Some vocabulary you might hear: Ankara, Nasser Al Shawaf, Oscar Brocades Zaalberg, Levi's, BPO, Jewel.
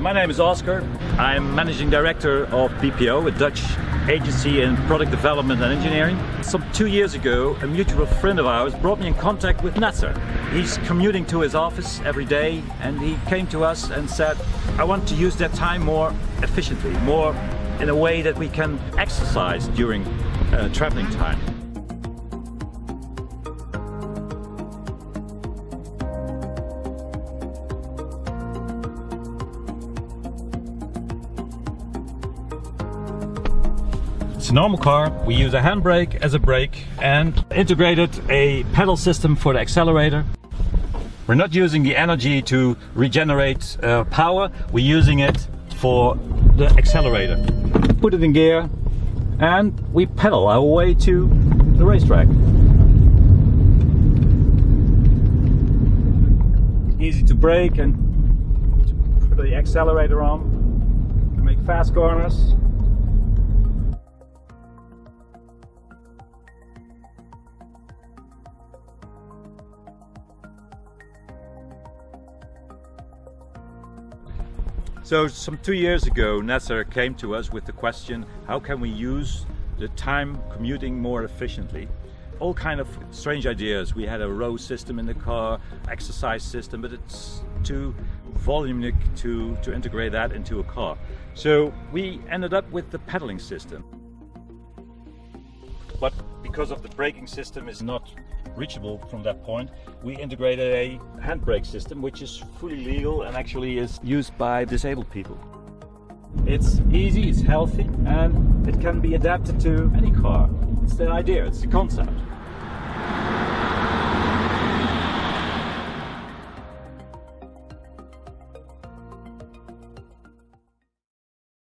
My name is Oscar. I'm Managing Director of BPO, a Dutch agency in product development and engineering. Some 2 years ago, a mutual friend of ours brought me in contact with Nasser. He's commuting to his office every day, and he came to us and said, I want to use that time more efficiently, more in a way that we can exercise during traveling time. It's a normal car. We use a handbrake as a brake and integrated a pedal system for the accelerator. We're not using the energy to regenerate power, we're using it for the accelerator. Put it in gear and we pedal our way to the racetrack. Easy to brake and to put the accelerator on to make fast corners. So some 2 years ago, Nasser came to us with the question, how can we use the time commuting more efficiently? All kind of strange ideas. We had a row system in the car, exercise system, but it's too voluminous to integrate that into a car. So we ended up with the pedaling system. But because of the braking system is not reachable from that point, we integrated a handbrake system which is fully legal and actually is used by disabled people. It's easy, it's healthy, and it can be adapted to any car. It's the idea, it's the concept.